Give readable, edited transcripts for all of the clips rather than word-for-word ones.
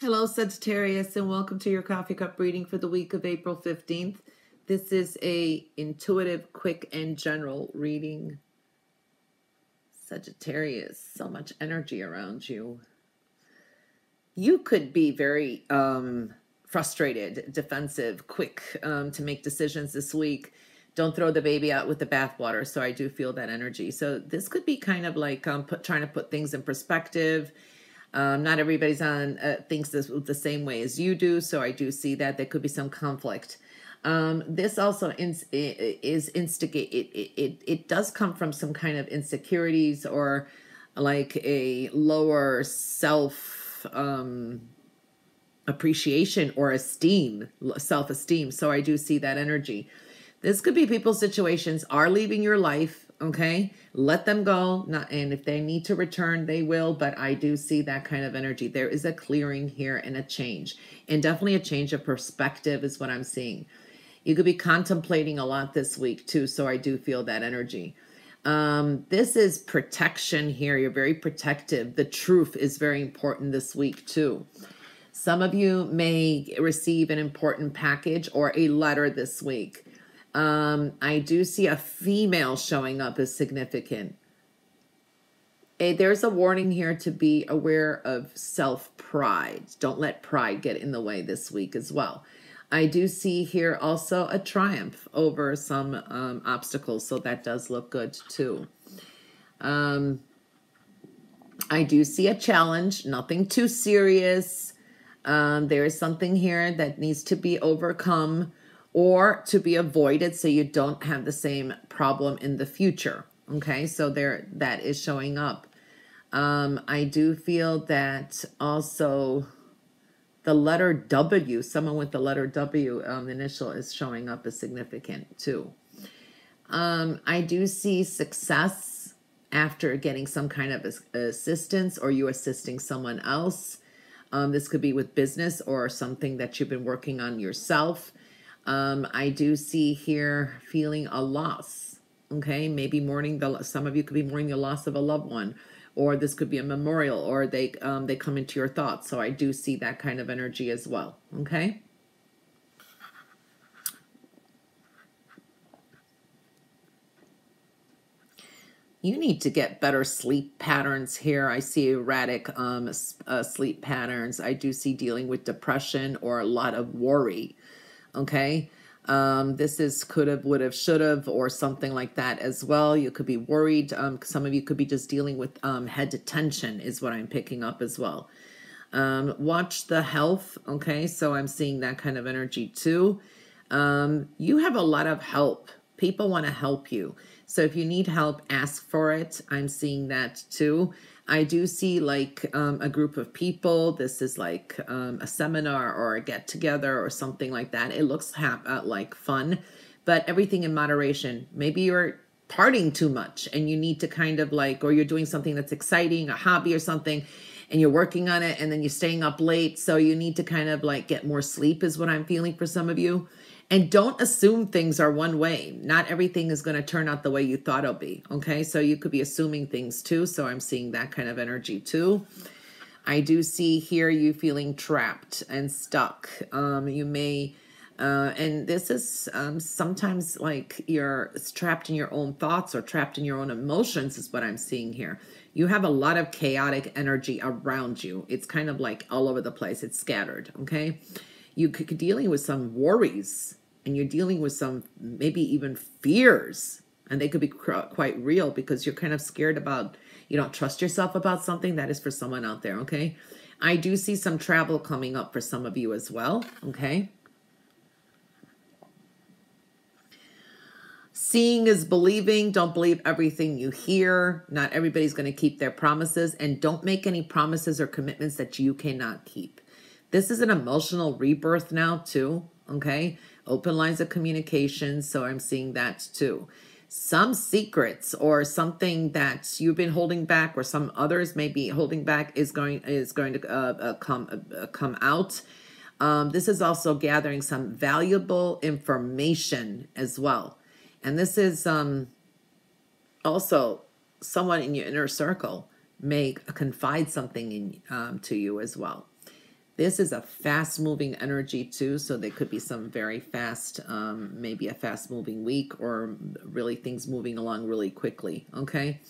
Hello, Sagittarius, and welcome to your coffee cup reading for the week of April 15th. This is a intuitive, quick, and general reading. Sagittarius, so much energy around you. You could be very frustrated, defensive, quick to make decisions this week. Don't throw the baby out with the bathwater. So I do feel that energy. So this could be kind of like trying to put things in perspective. Not everybody's thinks this the same way as you do. So I do see that there could be some conflict. This also is instigate. It does come from some kind of insecurities or like a lower self appreciation or esteem, self-esteem. So I do see that energy. This could be people's situations are leaving your life, okay? Let them go, and if they need to return, they will, but I do see that kind of energy. There is a clearing here and a change, and definitely a change of perspective is what I'm seeing. You could be contemplating a lot this week too, so I do feel that energy. This is protection here. You're very protective. The truth is very important this week too. Some of you may receive an important package or a letter this week. I do see a female showing up as significant. There's a warning here to be aware of self-pride. Don't let pride get in the way this week as well. I do see here also a triumph over some obstacles, so that does look good too. I do see a challenge, nothing too serious. There is something here that needs to be overcome or to be avoided so you don't have the same problem in the future, okay? So there, that is showing up. I do feel that also the letter W, someone with the letter W, initial is showing up as significant too. I do see success after getting some kind of assistance or you assisting someone else. This could be with business or something that you've been working on yourself. I do see here feeling a loss, okay? Maybe mourning some of you could be mourning the loss of a loved one, or this could be a memorial, or they come into your thoughts. So I do see that kind of energy as well, okay? You need to get better sleep patterns here. I see erratic sleep patterns. I do see dealing with depression or a lot of worry. Okay, this is could have, would have, should have, or something like that as well. You could be worried. Some of you could be just dealing with head tension is what I'm picking up as well. Watch the health. Okay, so I'm seeing that kind of energy too. You have a lot of help. People want to help you. So if you need help, ask for it. I'm seeing that too. I do see like a group of people. This is like a seminar or a get together or something like that. It looks like fun, but everything in moderation. Maybe you're partying too much and you need to kind of like, or you're doing something that's exciting, a hobby or something, and you're working on it and then you're staying up late. So you need to kind of like get more sleep is what I'm feeling for some of you. And don't assume things are one way. Not everything is going to turn out the way you thought it'll be, okay? So you could be assuming things too. So I'm seeing that kind of energy too. I do see here you feeling trapped and stuck. You may, and this is sometimes like you're trapped in your own thoughts or trapped in your own emotions is what I'm seeing here. You have a lot of chaotic energy around you. It's kind of like all over the place. It's scattered, okay? You could be dealing with some worries and you're dealing with some maybe even fears, and they could be quite real because you're kind of scared about, you don't trust yourself about something. That is for someone out there, okay? I do see some travel coming up for some of you as well, okay? Seeing is believing. Don't believe everything you hear. Not everybody's going to keep their promises, and don't make any promises or commitments that you cannot keep. This is an emotional rebirth now too, okay? Open lines of communication, so I'm seeing that too. Some secrets or something that you've been holding back or some others may be holding back is going to come out. This is also gathering some valuable information as well. And this is also someone in your inner circle may confide something in, to you as well. This is a fast-moving energy too, so there could be some very fast, maybe a fast-moving week or really things moving along really quickly, okay?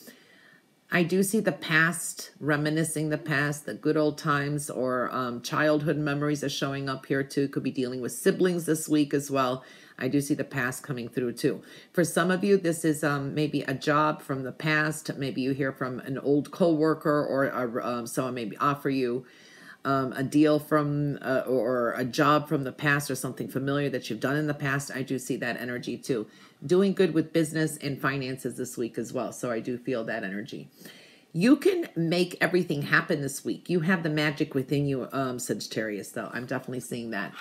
I do see the past, reminiscing the past, the good old times, or childhood memories are showing up here too. Could be dealing with siblings this week as well. I do see the past coming through too. For some of you, this is maybe a job from the past. Maybe you hear from an old coworker, or someone maybe offer you a deal from or a job from the past, or something familiar that you've done in the past. I do see that energy too. Doing good with business and finances this week as well. So I do feel that energy. You can make everything happen this week. You have the magic within you, Sagittarius, though. I'm definitely seeing that.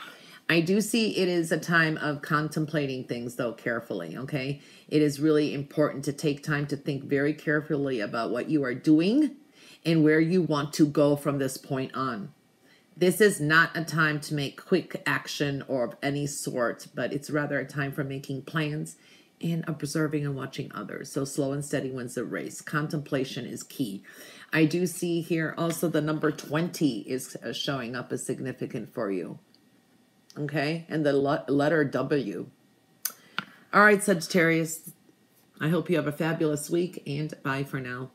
I do see it is a time of contemplating things, though, carefully, okay? It is really important to take time to think very carefully about what you are doing and where you want to go from this point on. This is not a time to make quick action or of any sort, but it's rather a time for making plans and observing and watching others. So slow and steady wins the race. Contemplation is key. I do see here also the number 20 is showing up as significant for you. Okay, and the letter W. All right, Sagittarius, I hope you have a fabulous week, and bye for now.